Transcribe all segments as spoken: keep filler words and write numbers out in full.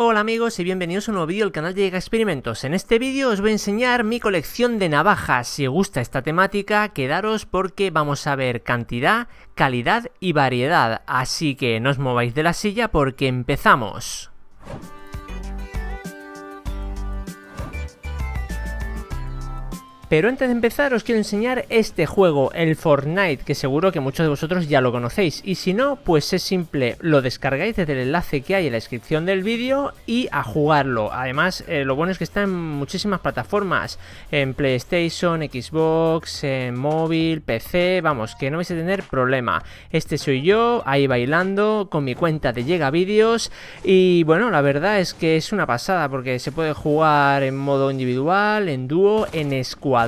Hola amigos y bienvenidos a un nuevo vídeo al canal de Llega Experimentos. En este vídeo os voy a enseñar mi colección de navajas. Si os gusta esta temática, quedaros porque vamos a ver cantidad, calidad y variedad. Así que no os mováis de la silla porque empezamos. Pero antes de empezar os quiero enseñar este juego, el Fortnite, que seguro que muchos de vosotros ya lo conocéis. Y si no, pues es simple, lo descargáis desde el enlace que hay en la descripción del vídeo y a jugarlo. Además, eh, lo bueno es que está en muchísimas plataformas, en PlayStation, Xbox, en móvil, P C, vamos, que no vais a tener problema. Este soy yo, ahí bailando, con mi cuenta de LlegaVideos. Y bueno, la verdad es que es una pasada, porque se puede jugar en modo individual, en dúo, en squad.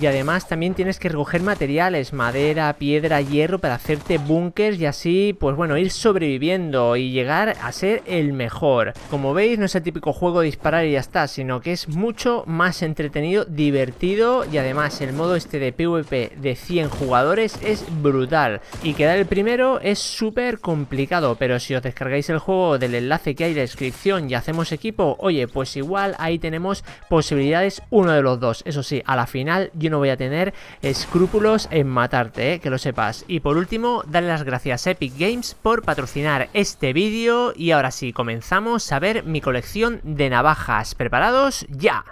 Y además también tienes que recoger materiales, madera, piedra, hierro, para hacerte búnkers y así, pues bueno, ir sobreviviendo y llegar a ser el mejor. Como veis, no es el típico juego de disparar y ya está, sino que es mucho más entretenido, divertido, y además el modo este de PvP de cien jugadores es brutal. Y quedar el primero es súper complicado, pero si os descargáis el juego del enlace que hay en la descripción y hacemos equipo, oye, pues igual ahí tenemos posibilidades uno de los dos. Eso sí, a la final yo no voy a tener escrúpulos en matarte, ¿eh? Que lo sepas. Y por último, darle las gracias a Epic Games por patrocinar este vídeo. Y ahora sí, comenzamos a ver mi colección de navajas. ¿Preparados? ¡Ya!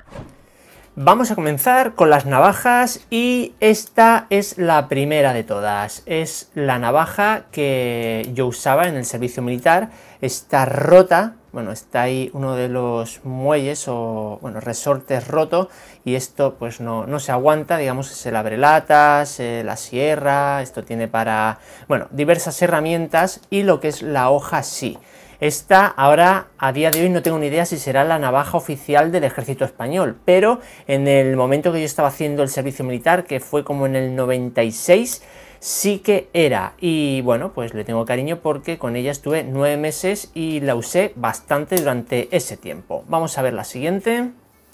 Vamos a comenzar con las navajas y esta es la primera de todas. Es la navaja que yo usaba en el servicio militar. Está rota. Bueno, está ahí uno de los muelles o, bueno, resortes roto, y esto pues no, no se aguanta, digamos que se abre latas, eh, la sierra, esto tiene para, bueno, diversas herramientas, y lo que es la hoja sí. Esta ahora, a día de hoy, no tengo ni idea si será la navaja oficial del ejército español, pero en el momento que yo estaba haciendo el servicio militar, que fue como en el noventa y seis, sí que era. Y bueno, pues le tengo cariño porque con ella estuve nueve meses y la usé bastante durante ese tiempo. Vamos a ver la siguiente.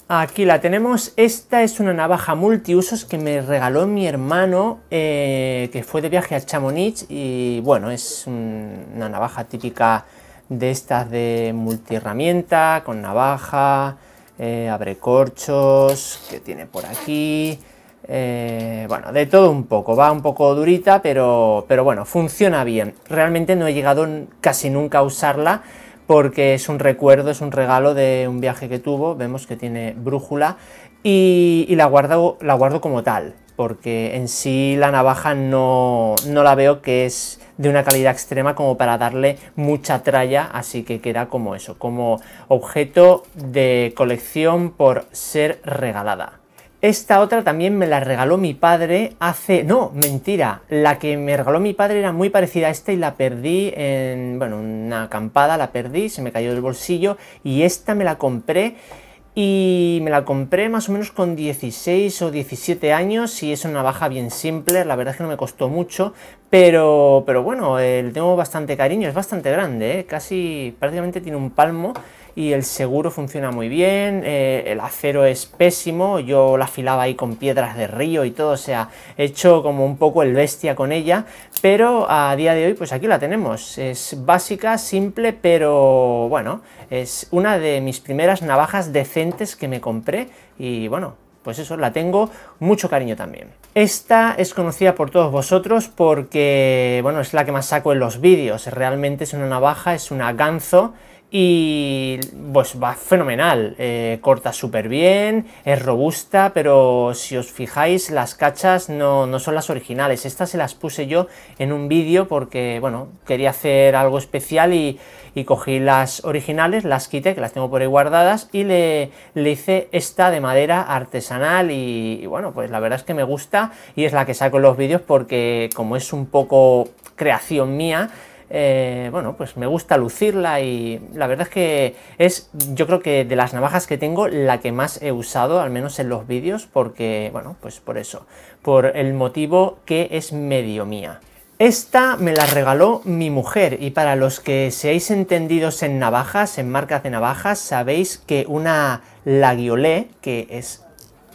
Aquí la tenemos. Esta es una navaja multiusos que me regaló mi hermano, eh, que fue de viaje a Chamonix, y bueno, es un, una navaja típica de estas de multiherramienta, con navaja, eh, abrecorchos, que tiene por aquí. Eh, bueno, de todo un poco, va un poco durita, pero, pero bueno, funciona bien. Realmente no he llegado casi nunca a usarla porque es un recuerdo, es un regalo de un viaje que tuvo. Vemos que tiene brújula y, y la guardo, la guardo como tal, porque en sí la navaja no, no la veo que es de una calidad extrema como para darle mucha tralla, así que queda como eso, como objeto de colección por ser regalada. Esta otra también me la regaló mi padre hace... No, mentira, la que me regaló mi padre era muy parecida a esta y la perdí en... Bueno, una acampada la perdí, se me cayó del bolsillo, y esta me la compré, y me la compré más o menos con dieciséis o diecisiete años, y es una navaja bien simple, la verdad es que no me costó mucho, pero, pero bueno, eh, le tengo bastante cariño, es bastante grande, eh, casi prácticamente tiene un palmo. Y el seguro funciona muy bien, eh, el acero es pésimo, yo la afilaba ahí con piedras de río y todo, o sea, he hecho como un poco el bestia con ella, pero a día de hoy pues aquí la tenemos, es básica, simple, pero bueno, es una de mis primeras navajas decentes que me compré y bueno, pues eso, la tengo mucho cariño también. Esta es conocida por todos vosotros porque, bueno, es la que más saco en los vídeos, realmente es una navaja, es una Ganzo, y pues va fenomenal, eh, corta súper bien, es robusta, pero si os fijáis las cachas no, no son las originales. Estas se las puse yo en un vídeo porque, bueno, quería hacer algo especial y, y cogí las originales, las quité, que las tengo por ahí guardadas, y le, le hice esta de madera artesanal y, y bueno, pues la verdad es que me gusta y es la que saco en los vídeos porque como es un poco creación mía, Eh, bueno, pues me gusta lucirla y la verdad es que es, yo creo que de las navajas que tengo, la que más he usado, al menos en los vídeos, porque, bueno, pues por eso, por el motivo que es medio mía. Esta me la regaló mi mujer, y para los que seáis entendidos en navajas, en marcas de navajas, sabéis que una Laguiole, que es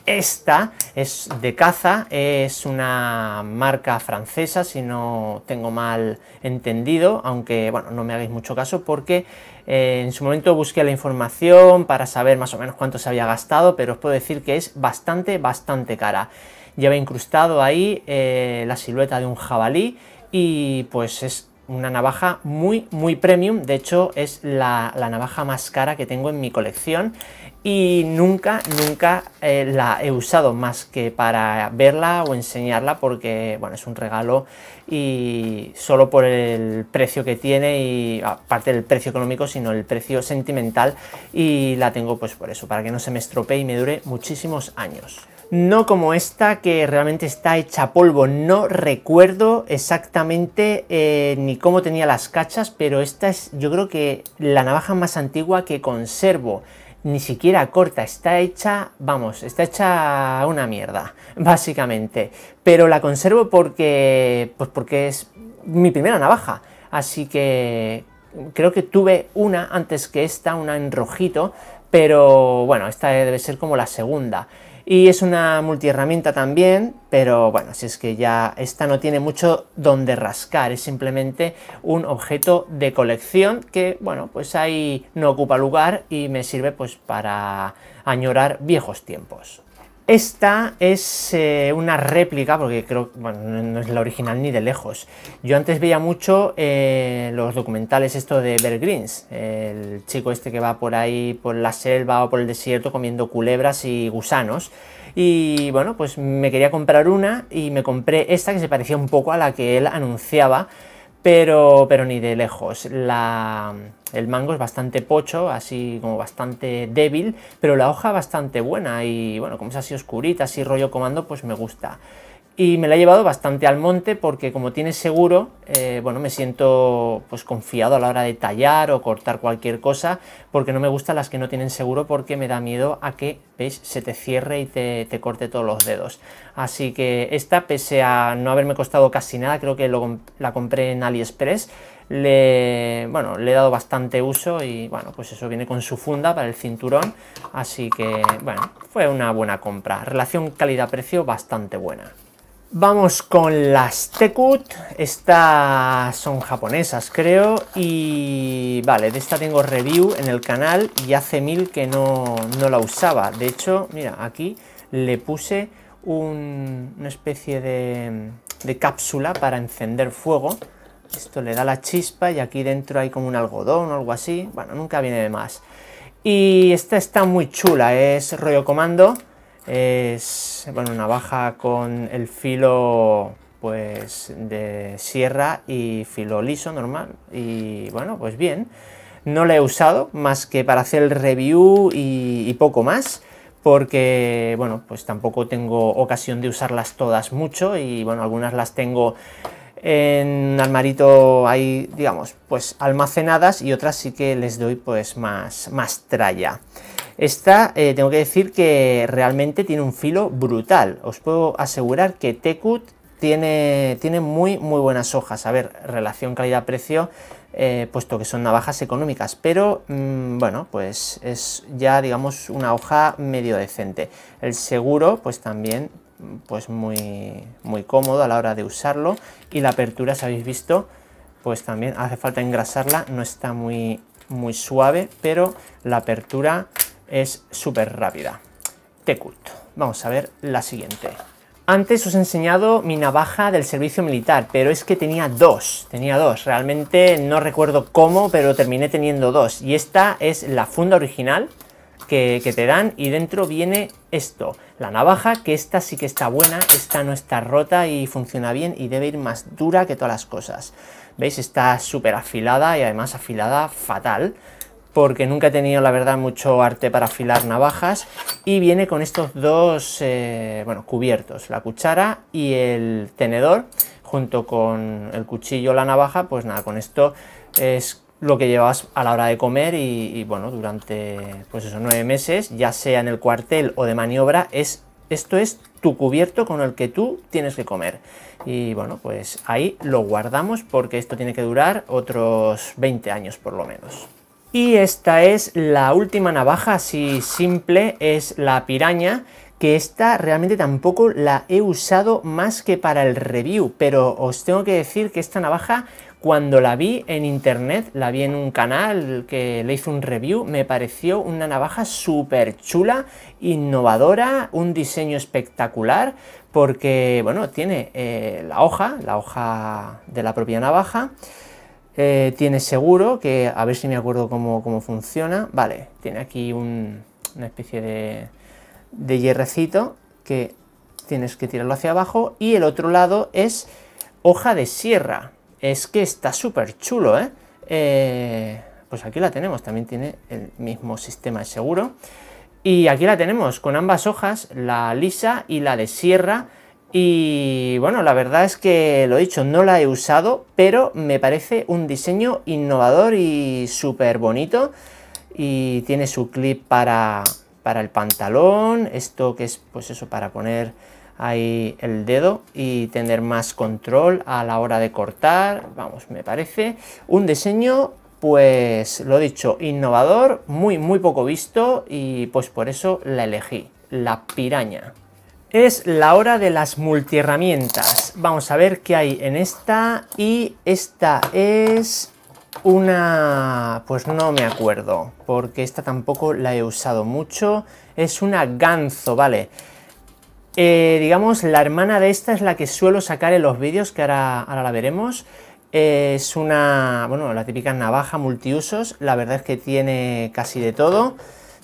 esta, es de caza, es una marca francesa si no tengo mal entendido, aunque bueno, no me hagáis mucho caso porque Eh, en su momento busqué la información para saber más o menos cuánto se había gastado, pero os puedo decir que es bastante, bastante cara. Lleva incrustado ahí eh, la silueta de un jabalí y pues es una navaja muy, muy premium. De hecho, es la, la navaja más cara que tengo en mi colección y nunca, nunca eh, la he usado más que para verla o enseñarla porque, bueno, es un regalo y solo por el precio que tiene y aparte del precio económico, sino el precio sentimental, y la tengo pues por eso, para que no se me estropee y me dure muchísimos años. No como esta, que realmente está hecha polvo. No recuerdo exactamente eh, ni cómo tenía las cachas, pero esta es, yo creo que la navaja más antigua que conservo. Ni siquiera corta, está hecha, vamos, está hecha una mierda, básicamente. Pero la conservo porque, pues porque es mi primera navaja, así que creo que tuve una antes que esta, una en rojito, pero bueno, esta debe ser como la segunda. Y es una multiherramienta también, pero bueno, si es que ya esta no tiene mucho donde rascar, es simplemente un objeto de colección que, bueno, pues ahí no ocupa lugar y me sirve pues para añorar viejos tiempos. Esta es eh, una réplica, porque creo que bueno, no es la original ni de lejos. Yo antes veía mucho eh, los documentales esto de Bear Grylls, el chico este que va por ahí, por la selva o por el desierto comiendo culebras y gusanos. Y bueno, pues me quería comprar una y me compré esta que se parecía un poco a la que él anunciaba, pero, pero ni de lejos. La... El mango es bastante pocho, así como bastante débil, pero la hoja bastante buena y, bueno, como es así oscurita, así rollo comando, pues me gusta. Y me la he llevado bastante al monte porque, como tiene seguro, eh, bueno, me siento pues confiado a la hora de tallar o cortar cualquier cosa, porque no me gustan las que no tienen seguro porque me da miedo a que, ¿veis?, se te cierre y te, te corte todos los dedos. Así que esta, pese a no haberme costado casi nada, creo que lo, la compré en AliExpress, Le, bueno, le he dado bastante uso y, bueno, pues eso viene con su funda para el cinturón, así que, bueno, fue una buena compra. Relación calidad-precio bastante buena. Vamos con las Tekut. Estas son japonesas, creo, y, vale, de esta tengo review en el canal y hace mil que no, no la usaba. De hecho, mira, aquí le puse un, una especie de, de cápsula para encender fuego. Esto le da la chispa y aquí dentro hay como un algodón o algo así. Bueno, nunca viene de más. Y esta está muy chula, es rollo comando. Es, bueno, navaja con el filo, pues, de sierra y filo liso, normal. Y, bueno, pues bien. No la he usado más que para hacer el review y, y poco más, porque, bueno, pues tampoco tengo ocasión de usarlas todas mucho. Y, bueno, algunas las tengo en armarito ahí, digamos, pues almacenadas, y otras sí que les doy pues más, más tralla. Esta, eh, tengo que decir que realmente tiene un filo brutal. Os puedo asegurar que Tekut tiene, tiene muy, muy buenas hojas. A ver, relación calidad-precio, eh, puesto que son navajas económicas, pero mmm, bueno, pues es ya, digamos, una hoja medio decente. El seguro, pues también, pues muy, muy cómodo a la hora de usarlo, y la apertura, si habéis visto, pues también hace falta engrasarla, no está muy, muy suave, pero la apertura es súper rápida. Tekut. Vamos a ver la siguiente. Antes os he enseñado mi navaja del servicio militar, pero es que tenía dos, tenía dos, realmente no recuerdo cómo, pero terminé teniendo dos, y esta es la funda original que, que te dan, y dentro viene esto, la navaja, que esta sí que está buena, esta no está rota y funciona bien y debe ir más dura que todas las cosas. ¿Veis? Está súper afilada y además afilada fatal, porque nunca he tenido, la verdad, mucho arte para afilar navajas, y viene con estos dos, eh, bueno, cubiertos, la cuchara y el tenedor, junto con el cuchillo o la navaja. Pues nada, con esto es lo que llevabas a la hora de comer y, y bueno, durante, pues eso, nueve meses, ya sea en el cuartel o de maniobra, es, esto es tu cubierto con el que tú tienes que comer. Y bueno, pues ahí lo guardamos porque esto tiene que durar otros veinte años por lo menos. Y esta es la última navaja, así simple, es la piraña, que esta realmente tampoco la he usado más que para el review, pero os tengo que decir que esta navaja Cuando la vi en internet, la vi en un canal que le hizo un review, me pareció una navaja súper chula, innovadora, un diseño espectacular, porque, bueno, tiene eh, la hoja, la hoja de la propia navaja, eh, tiene seguro, que a ver si me acuerdo cómo, cómo funciona, vale, tiene aquí un, una especie de, de hierrecito que tienes que tirarlo hacia abajo, y el otro lado es hoja de sierra. Es que está súper chulo, ¿eh? ¿eh? Pues aquí la tenemos, también tiene el mismo sistema de seguro. Y aquí la tenemos, con ambas hojas, la lisa y la de sierra. Y bueno, la verdad es que, lo he dicho, no la he usado, pero me parece un diseño innovador y súper bonito. Y tiene su clip para, para el pantalón, esto que es, pues eso, para poner ahí el dedo y tener más control a la hora de cortar. Vamos, me parece un diseño, pues lo dicho, innovador, muy muy poco visto, y pues por eso la elegí, la piraña. Es la hora de las multiherramientas. Vamos a ver qué hay en esta, y esta es una, pues no me acuerdo, porque esta tampoco la he usado mucho, es una Ganzo, vale. Eh, digamos, la hermana de esta es la que suelo sacar en los vídeos, que ahora, ahora la veremos. Eh, es una, bueno, la típica navaja multiusos. La verdad es que tiene casi de todo.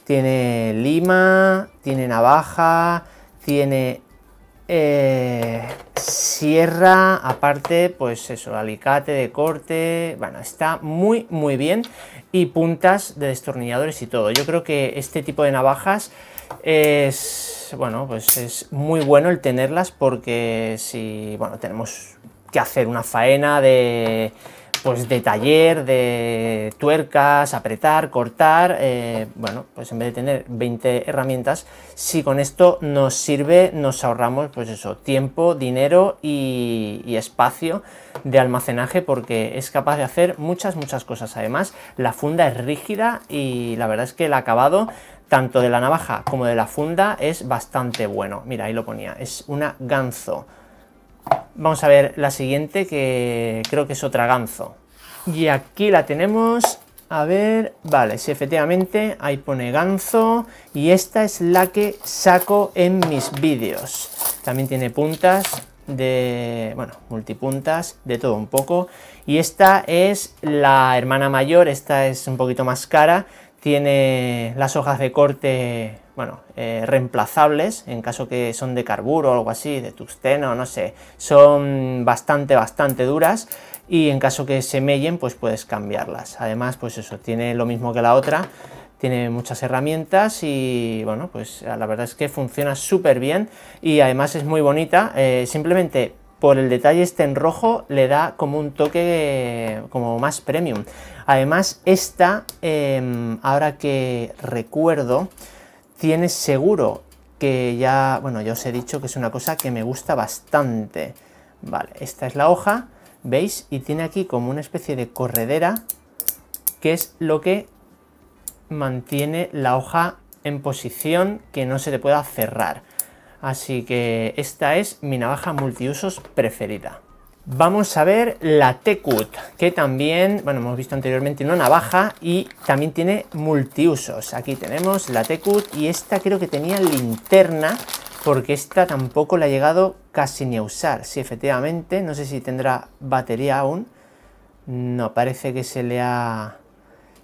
Tiene lima, tiene navaja, tiene eh, sierra, aparte, pues eso, alicate de corte. Bueno, está muy, muy bien. Y puntas de destornilladores y todo. Yo creo que este tipo de navajas es... bueno, pues es muy bueno el tenerlas, porque si, bueno, tenemos que hacer una faena de, pues de taller, de tuercas, apretar, cortar, eh, bueno, pues en vez de tener veinte herramientas, si con esto nos sirve, nos ahorramos, pues eso, tiempo, dinero y, y espacio de almacenaje, porque es capaz de hacer muchas, muchas cosas. Además, la funda es rígida y la verdad es que el acabado tanto de la navaja como de la funda es bastante bueno. Mira, ahí lo ponía, es una Ganzo. Vamos a ver la siguiente, que creo que es otra Ganzo. Y aquí la tenemos, a ver, vale, sí, efectivamente, ahí pone Ganzo, y esta es la que saco en mis vídeos. También tiene puntas de, bueno, multipuntas, de todo un poco. Y esta es la hermana mayor, esta es un poquito más cara. Tiene las hojas de corte, bueno, eh, reemplazables, en caso que son de carburo o algo así, de tuxteno, no sé. Son bastante, bastante duras, y en caso que se mellen, pues puedes cambiarlas. Además, pues eso, tiene lo mismo que la otra, tiene muchas herramientas y, bueno, pues la verdad es que funciona súper bien. Y además es muy bonita, eh, simplemente por el detalle este en rojo le da como un toque como más premium. Además esta, eh, ahora que recuerdo, tiene seguro, que ya, bueno, ya os he dicho que es una cosa que me gusta bastante. Vale, esta es la hoja, ¿veis? Y tiene aquí como una especie de corredera, que es lo que mantiene la hoja en posición, que no se te pueda cerrar. Así que esta es mi navaja multiusos preferida. Vamos a ver la Tekut, que también, bueno, hemos visto anteriormente una navaja y también tiene multiusos. Aquí tenemos la Tekut, y esta creo que tenía linterna, porque esta tampoco la he llegado casi ni a usar. Sí, efectivamente, no sé si tendrá batería aún. No, parece que se le ha...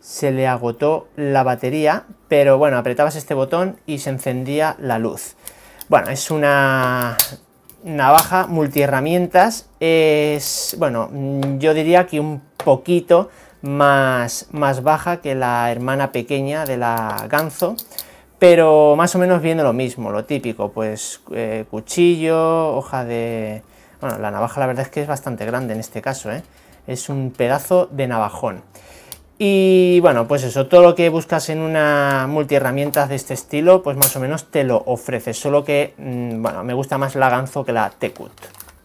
se le agotó la batería, pero bueno, apretabas este botón y se encendía la luz. Bueno, es una navaja multiherramientas, es, bueno, yo diría que un poquito más, más baja que la hermana pequeña de la Ganzo, pero más o menos viendo lo mismo, lo típico, pues eh, cuchillo, hoja de... Bueno, la navaja la verdad es que es bastante grande en este caso, ¿eh? Es un pedazo de navajón. Y bueno, pues eso, todo lo que buscas en una multiherramientas de este estilo, pues más o menos te lo ofrece, solo que, mmm, bueno, me gusta más la Ganzo que la Tekut.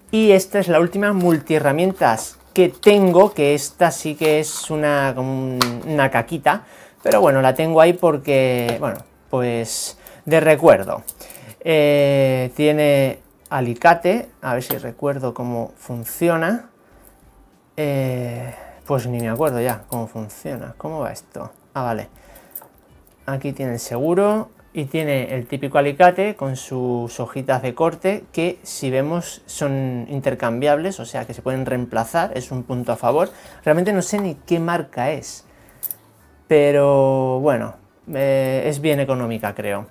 Y esta es la última multiherramientas que tengo, que esta sí que es una, como una caquita, pero bueno, la tengo ahí porque, bueno, pues de recuerdo. Eh, tiene alicate, a ver si recuerdo cómo funciona. Eh, pues ni me acuerdo ya cómo funciona, cómo va esto. Ah, vale. Aquí tiene el seguro y tiene el típico alicate con sus hojitas de corte que, si vemos, son intercambiables, o sea que se pueden reemplazar, es un punto a favor. Realmente no sé ni qué marca es, pero bueno, eh, es bien económica, creo.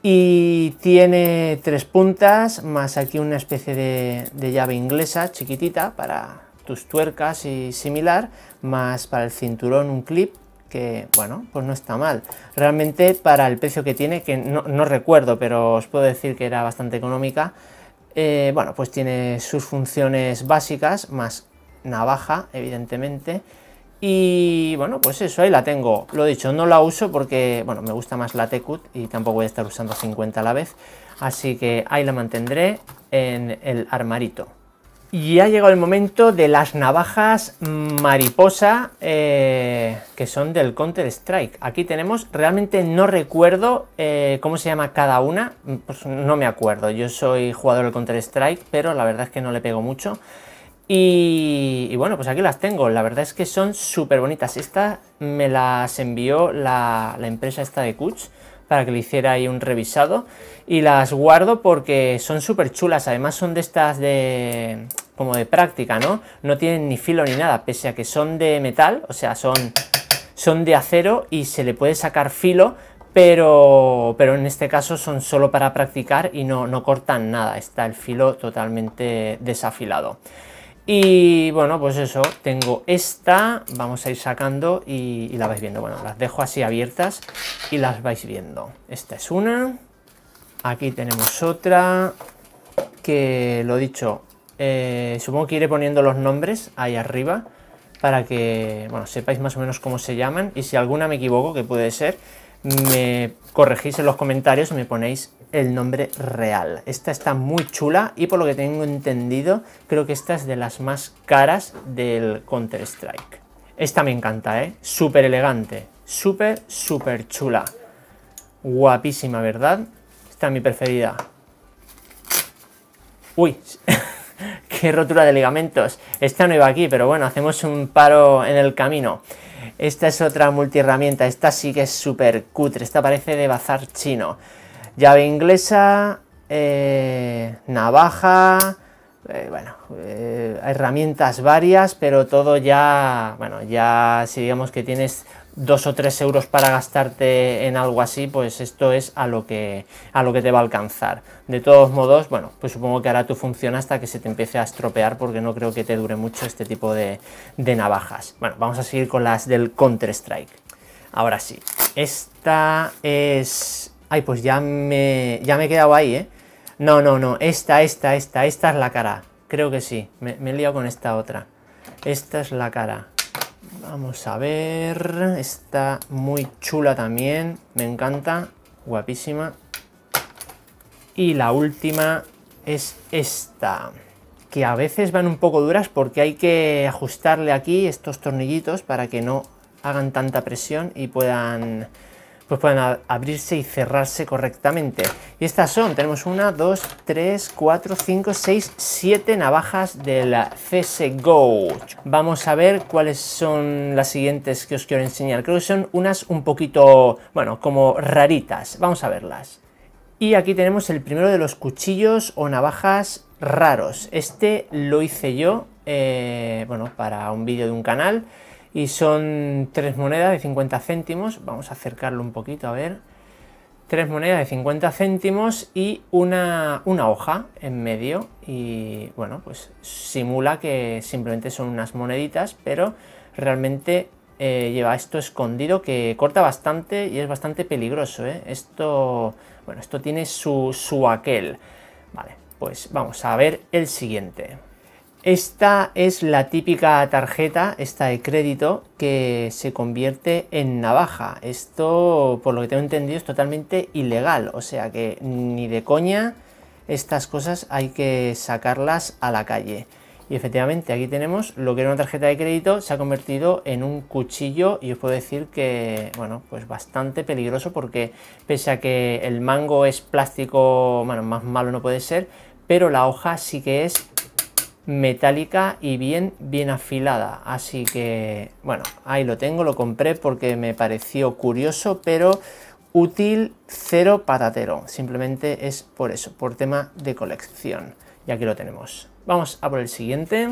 Y tiene tres puntas, más aquí una especie de, de llave inglesa chiquitita para tus tuercas y similar, más para el cinturón un clip, que bueno, pues no está mal. Realmente para el precio que tiene, que no, no recuerdo, pero os puedo decir que era bastante económica, eh, bueno, pues tiene sus funciones básicas, más navaja, evidentemente. Y bueno, pues eso, ahí la tengo. Lo dicho, no la uso porque, bueno, me gusta más la Tekut y tampoco voy a estar usando cincuenta a la vez. Así que ahí la mantendré en el armarito. Y ha llegado el momento de las navajas mariposa, eh, que son del Counter-Strike. Aquí tenemos, realmente no recuerdo eh, cómo se llama cada una, pues no me acuerdo. Yo soy jugador del Counter-Strike, pero la verdad es que no le pego mucho. Y, y bueno, pues aquí las tengo. La verdad es que son súper bonitas. Esta me las envió la, la empresa esta de Kutsch para que le hiciera ahí un revisado. Y las guardo porque son súper chulas. Además son de estas de como de práctica, ¿no? No tienen ni filo ni nada, pese a que son de metal. O sea, son, son de acero y se le puede sacar filo. Pero, pero en este caso son solo para practicar y no, no cortan nada. Está el filo totalmente desafilado. Y bueno, pues eso, tengo esta, vamos a ir sacando y, y la vais viendo. Bueno, las dejo así abiertas y las vais viendo. Esta es una, aquí tenemos otra, que lo dicho, eh, supongo que iré poniendo los nombres ahí arriba para que, bueno, sepáis más o menos cómo se llaman. Y si alguna me equivoco, que puede ser, me corregís en los comentarios y me ponéis el nombre real. Esta está muy chula y por lo que tengo entendido, creo que esta es de las más caras del Counter-Strike. Esta me encanta, ¿eh? Súper elegante, súper, súper chula. Guapísima, ¿verdad? Esta es mi preferida. ¡Uy! ¡Qué rotura de ligamentos! Esta no iba aquí, pero bueno, hacemos un paro en el camino. Esta es otra multiherramienta, esta sí que es súper cutre, esta parece de bazar chino. Llave inglesa, eh, navaja, eh, bueno, eh, herramientas varias, pero todo ya, bueno, ya si digamos que tienes dos o tres euros para gastarte en algo así, pues esto es a lo que, a lo que te va a alcanzar. De todos modos, bueno, pues supongo que hará tu función hasta que se te empiece a estropear, porque no creo que te dure mucho este tipo de, de navajas. Bueno, vamos a seguir con las del Counter-Strike. Ahora sí, esta es... Ay, pues ya me, ya me he quedado ahí, ¿eh? No, no, no, esta, esta, esta, esta es la cara. Creo que sí, me, me he liado con esta otra. Esta es la cara. Vamos a ver... Está muy chula también, me encanta, guapísima. Y la última es esta, que a veces van un poco duras porque hay que ajustarle aquí estos tornillitos para que no hagan tanta presión y puedan... pues pueden abrirse y cerrarse correctamente. Y estas son, tenemos una, dos, tres, cuatro, cinco, seis, siete navajas de la C S G O. Vamos a ver cuáles son las siguientes que os quiero enseñar. Creo que son unas un poquito, bueno, como raritas. Vamos a verlas. Y aquí tenemos el primero de los cuchillos o navajas raros. Este lo hice yo, eh, bueno, para un vídeo de un canal. Y son tres monedas de cincuenta céntimos. Vamos a acercarlo un poquito, a ver. Tres monedas de cincuenta céntimos y una, una hoja en medio. Y bueno, pues simula que simplemente son unas moneditas, pero realmente eh, lleva esto escondido que corta bastante y es bastante peligroso, ¿eh? Esto, bueno, esto tiene su, su aquel. Vale, pues vamos a ver el siguiente. Esta es la típica tarjeta, esta de crédito, que se convierte en navaja. Esto, por lo que tengo entendido, es totalmente ilegal. O sea que ni de coña estas cosas hay que sacarlas a la calle. Y efectivamente aquí tenemos lo que era una tarjeta de crédito, se ha convertido en un cuchillo y os puedo decir que, bueno, pues bastante peligroso porque pese a que el mango es plástico, bueno, más malo no puede ser, pero la hoja sí que es... metálica y bien, bien afilada. Así que, bueno, ahí lo tengo, lo compré porque me pareció curioso, pero útil cero patatero. Simplemente es por eso, por tema de colección. Y aquí lo tenemos. Vamos a por el siguiente.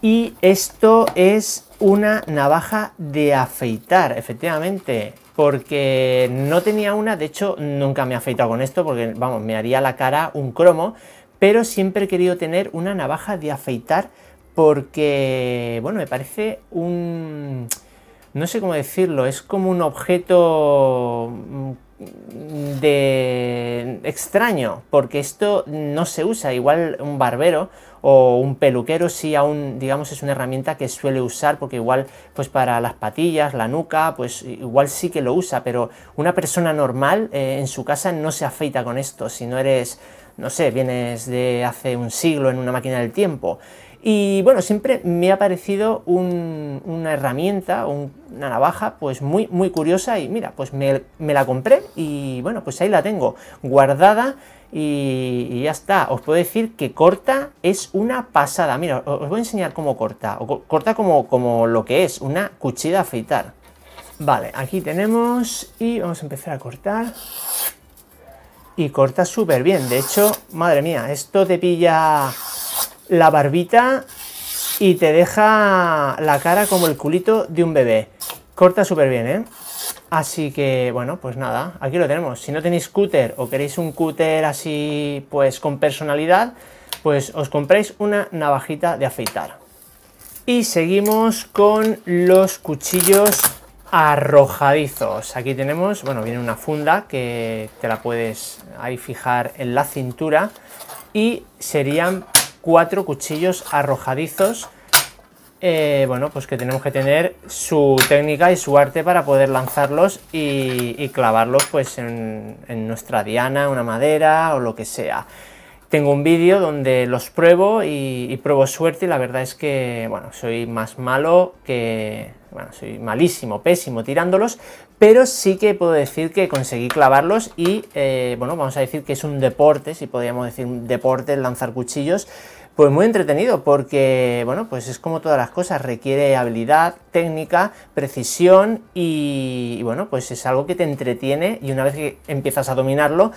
Y esto es una navaja de afeitar, efectivamente, porque no tenía una, de hecho nunca me he afeitado con esto porque, vamos, me haría la cara un cromo, pero siempre he querido tener una navaja de afeitar porque, bueno, me parece un... no sé cómo decirlo, es como un objeto de extraño, porque esto no se usa, igual un barbero o un peluquero sí aún, digamos, es una herramienta que suele usar, porque igual pues para las patillas, la nuca, pues igual sí que lo usa, pero una persona normal eh, en su casa no se afeita con esto, si no eres, no sé, vienes de hace un siglo en una máquina del tiempo. Y bueno, siempre me ha parecido un, una herramienta, un, una navaja, pues muy, muy curiosa y mira, pues me, me la compré y bueno, pues ahí la tengo guardada y, y ya está. Os puedo decir que corta es una pasada. Mira, os, os voy a enseñar cómo corta, o co corta como, como lo que es, una cuchilla a afeitar. Vale, aquí tenemos y vamos a empezar a cortar. Y corta súper bien, de hecho, madre mía, esto te pilla la barbita y te deja la cara como el culito de un bebé. Corta súper bien, ¿eh? Así que, bueno, pues nada, aquí lo tenemos. Si no tenéis cúter o queréis un cúter así, pues con personalidad, pues os compráis una navajita de afeitar. Y seguimos con los cuchillos arrojadizos. Aquí tenemos, bueno, viene una funda que te la puedes ahí fijar en la cintura y serían cuatro cuchillos arrojadizos, eh, bueno, pues que tenemos que tener su técnica y su arte para poder lanzarlos y, y clavarlos pues en, en nuestra diana, una madera o lo que sea. Tengo un vídeo donde los pruebo y, y pruebo suerte y la verdad es que, bueno, soy más malo que... bueno, soy malísimo, pésimo tirándolos, pero sí que puedo decir que conseguí clavarlos y, eh, bueno, vamos a decir que es un deporte, si podríamos decir un deporte, lanzar cuchillos, pues muy entretenido porque, bueno, pues es como todas las cosas, requiere habilidad, técnica, precisión y, y bueno, pues es algo que te entretiene y una vez que empiezas a dominarlo,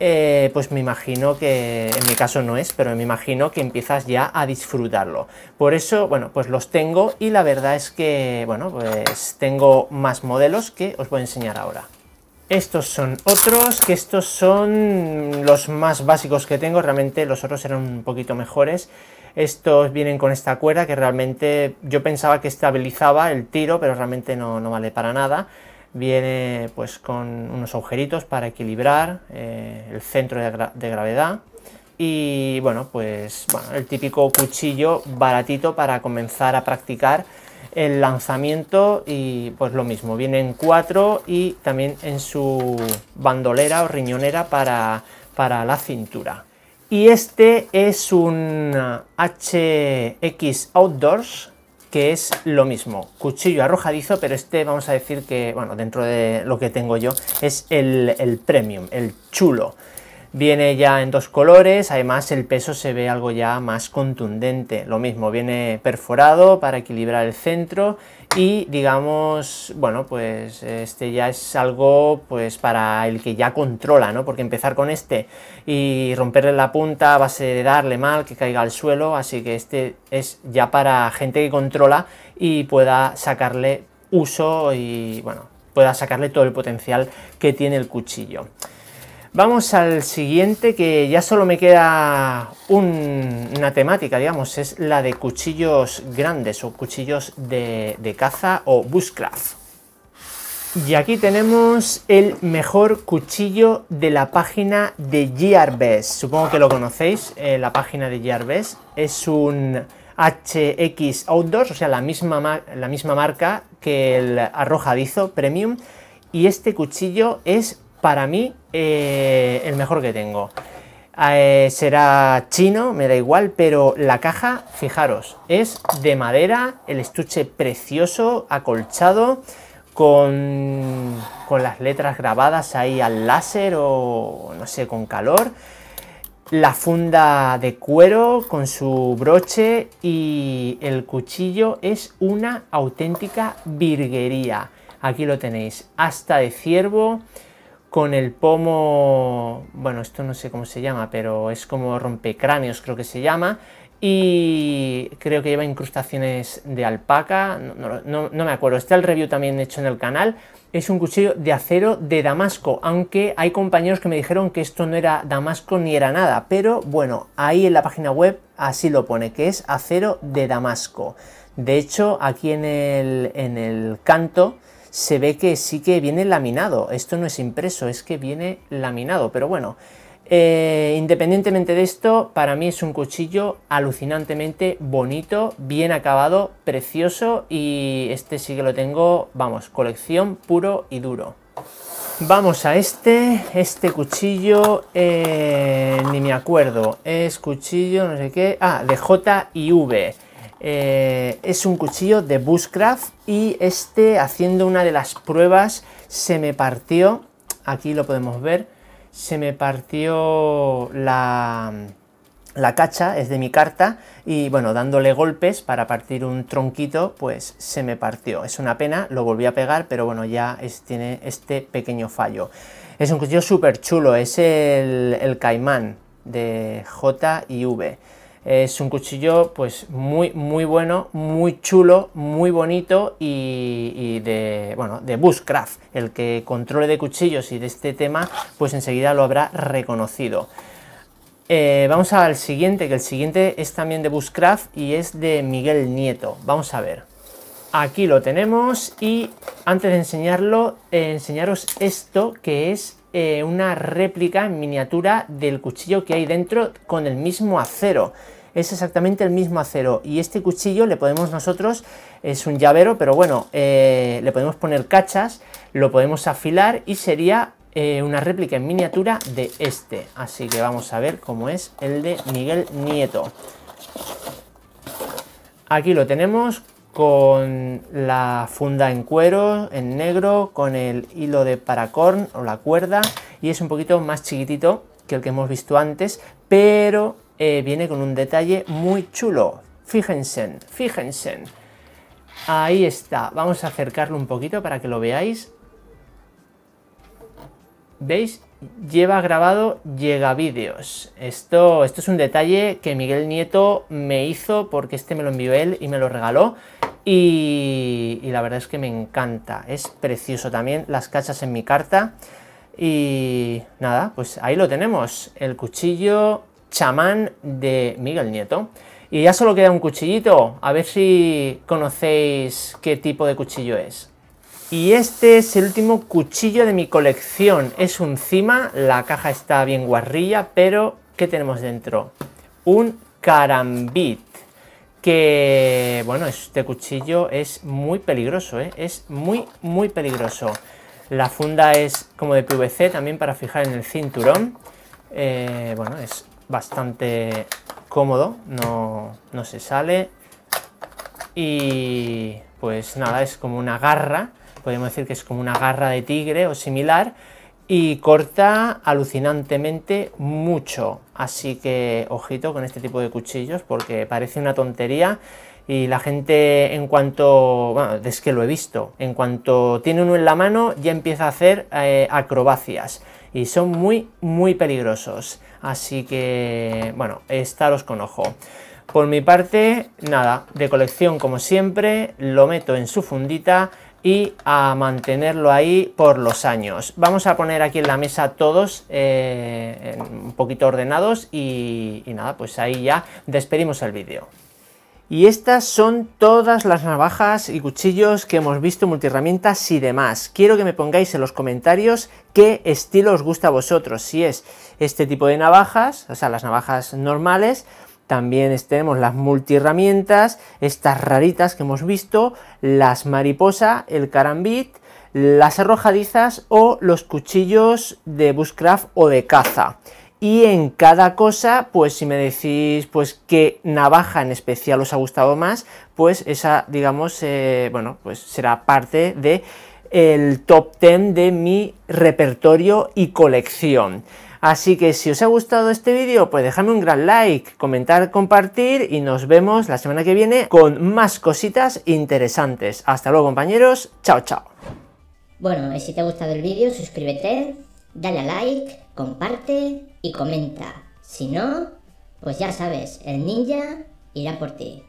Eh, pues me imagino que, en mi caso no es, pero me imagino que empiezas ya a disfrutarlo. Por eso, bueno, pues los tengo y la verdad es que, bueno, pues tengo más modelos que os voy a enseñar ahora. Estos son otros, que estos son los más básicos que tengo, realmente los otros eran un poquito mejores. Estos vienen con esta cuerda que realmente yo pensaba que estabilizaba el tiro, pero realmente no, no vale para nada. Viene pues con unos agujeritos para equilibrar eh, el centro de, gra de gravedad y bueno, pues bueno, el típico cuchillo baratito para comenzar a practicar el lanzamiento y pues lo mismo, vienen cuatro y también en su bandolera o riñonera para, para la cintura. Y este es un H X Outdoors, que es lo mismo, cuchillo arrojadizo, pero este vamos a decir que, bueno, dentro de lo que tengo yo, es el, el premium, el chulo. Viene ya en dos colores, además el peso se ve algo ya más contundente. Lo mismo, viene perforado para equilibrar el centro y, digamos, bueno, pues este ya es algo pues para el que ya controla, ¿no? Porque empezar con este y romperle la punta a base de darle mal, que caiga al suelo, así que este es ya para gente que controla y pueda sacarle uso y, bueno, pueda sacarle todo el potencial que tiene el cuchillo. Vamos al siguiente, que ya solo me queda un, una temática, digamos, es la de cuchillos grandes o cuchillos de, de caza o bushcraft. Y aquí tenemos el mejor cuchillo de la página de Gearbest, supongo que lo conocéis, eh, la página de Gearbest, es un H X Outdoors, o sea, la misma, la misma marca que el arrojadizo premium, y este cuchillo es para mí eh, el mejor que tengo. Eh, será chino, me da igual, pero la caja, fijaros, es de madera, el estuche precioso, acolchado, con, con las letras grabadas ahí al láser o no sé, con calor. la funda de cuero con su broche y el cuchillo es una auténtica virguería. Aquí lo tenéis, asta de ciervo con el pomo, bueno, esto no sé cómo se llama, pero es como rompecráneos creo que se llama, y creo que lleva incrustaciones de alpaca, no, no, no me acuerdo, está el review también hecho en el canal. Es un cuchillo de acero de damasco, aunque hay compañeros que me dijeron que esto no era damasco ni era nada, pero bueno, ahí en la página web así lo pone, que es acero de damasco. De hecho, aquí en el, en el canto se ve que sí que viene laminado, esto no es impreso, es que viene laminado, pero bueno. Eh, independientemente de esto, para mí es un cuchillo alucinantemente bonito, bien acabado, precioso, y este sí que lo tengo, vamos, colección puro y duro. Vamos a este, este cuchillo, eh, ni me acuerdo, es cuchillo no sé qué, ah, de J y V. Eh, es un cuchillo de Bushcraft y este, haciendo una de las pruebas, se me partió, aquí lo podemos ver, se me partió la, la cacha, es de mi carta, y bueno, dándole golpes para partir un tronquito, pues se me partió. Es una pena, lo volví a pegar, pero bueno, ya es, tiene este pequeño fallo. Es un cuchillo súper chulo, es el, el Caimán de J y V. Es un cuchillo pues muy muy bueno, muy chulo, muy bonito y, y de, bueno, de Bushcraft. El que controle de cuchillos y de este tema pues enseguida lo habrá reconocido. Eh, vamos al siguiente, que el siguiente es también de Bushcraft y es de Miguel Nieto. Vamos a ver. Aquí lo tenemos y antes de enseñarlo, eh, enseñaros esto que es eh, una réplica en miniatura del cuchillo que hay dentro con el mismo acero. Es exactamente el mismo acero y este cuchillo le podemos nosotros, es un llavero, pero bueno, eh, le podemos poner cachas, lo podemos afilar y sería eh, una réplica en miniatura de este. Así que vamos a ver cómo es el de Miguel Nieto. Aquí lo tenemos con la funda en cuero, en negro, con el hilo de paracorn o la cuerda, y es un poquito más chiquitito que el que hemos visto antes, pero eh, viene con un detalle muy chulo. Fíjense, fíjense. Ahí está. Vamos a acercarlo un poquito para que lo veáis. ¿Veis? Lleva grabado LlegaVideos. Esto, esto es un detalle que Miguel Nieto me hizo porque este me lo envió él y me lo regaló. Y, y la verdad es que me encanta. Es precioso también las cachas en mi carta. Y nada, pues ahí lo tenemos. El cuchillo Chamán de Miguel Nieto. Y ya solo queda un cuchillito. A ver si conocéis qué tipo de cuchillo es. Y este es el último cuchillo de mi colección, es un cima, la caja está bien guarrilla, pero ¿qué tenemos dentro? Un carambit, que bueno, este cuchillo es muy peligroso, ¿eh? Es muy muy peligroso. La funda es como de P V C también para fijar en el cinturón, eh, bueno, es bastante cómodo, no, no se sale y pues nada, es como una garra. Podemos decir que es como una garra de tigre o similar y corta alucinantemente mucho. Así que ojito con este tipo de cuchillos porque parece una tontería y la gente en cuanto, bueno, es que lo he visto, en cuanto tiene uno en la mano ya empieza a hacer eh, acrobacias y son muy, muy peligrosos. Así que, bueno, estaros con ojo. Por mi parte, nada, de colección como siempre, lo meto en su fundita y a mantenerlo ahí por los años. Vamos a poner aquí en la mesa todos eh, un poquito ordenados y, y nada, pues ahí ya despedimos el vídeo. Y estas son todas las navajas y cuchillos que hemos visto, multiherramientas y demás. Quiero que me pongáis en los comentarios qué estilo os gusta a vosotros, si es este tipo de navajas, o sea, las navajas normales. También tenemos las multiherramientas, estas raritas que hemos visto, las mariposa, el carambit, las arrojadizas o los cuchillos de bushcraft o de caza. Y en cada cosa, pues si me decís pues qué navaja en especial os ha gustado más, pues esa, digamos, eh, bueno, pues será parte de el top diez de mi repertorio y colección. Así que si os ha gustado este vídeo, pues dejadme un gran like, comentar, compartir y nos vemos la semana que viene con más cositas interesantes. Hasta luego, compañeros. Chao, chao. Bueno, si te ha gustado el vídeo, suscríbete, dale a like, comparte y comenta. Si no, pues ya sabes, el ninja irá por ti.